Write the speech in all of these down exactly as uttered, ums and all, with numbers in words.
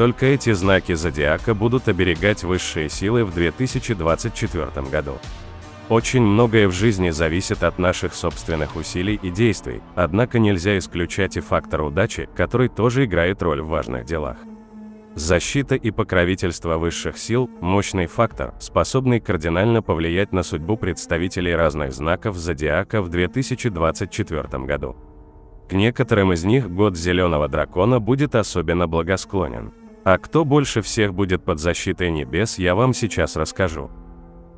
Только эти знаки зодиака будут оберегать высшие силы в две тысячи двадцать четвёртом году. Очень многое в жизни зависит от наших собственных усилий и действий, однако нельзя исключать и фактор удачи, который тоже играет роль в важных делах. Защита и покровительство высших сил – мощный фактор, способный кардинально повлиять на судьбу представителей разных знаков зодиака в две тысячи двадцать четвёртом году. К некоторым из них год Зеленого Дракона будет особенно благосклонен. А кто больше всех будет под защитой небес, я вам сейчас расскажу.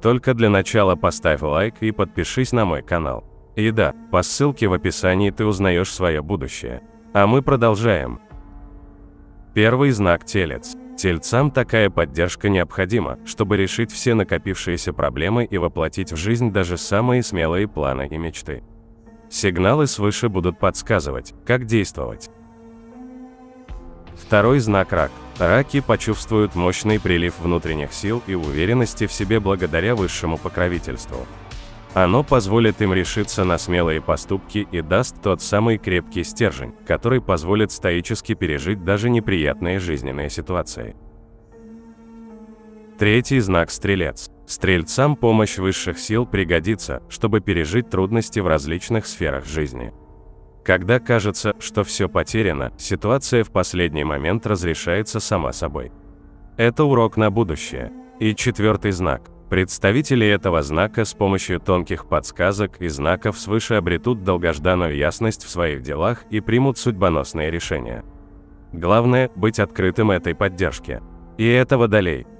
Только для начала поставь лайк и подпишись на мой канал. И да, по ссылке в описании ты узнаешь свое будущее. А мы продолжаем. Первый знак — Телец. Тельцам такая поддержка необходима, чтобы решить все накопившиеся проблемы и воплотить в жизнь даже самые смелые планы и мечты. Сигналы свыше будут подсказывать, как действовать. Второй знак — Рак. Раки почувствуют мощный прилив внутренних сил и уверенности в себе благодаря высшему покровительству. Оно позволит им решиться на смелые поступки и даст тот самый крепкий стержень, который позволит стоически пережить даже неприятные жизненные ситуации. Третий знак — Стрелец. Стрельцам помощь высших сил пригодится, чтобы пережить трудности в различных сферах жизни. Когда кажется, что все потеряно, ситуация в последний момент разрешается сама собой. Это урок на будущее. И четвертый знак. Представители этого знака с помощью тонких подсказок и знаков свыше обретут долгожданную ясность в своих делах и примут судьбоносные решения. Главное — быть открытым этой поддержке. И этого долей.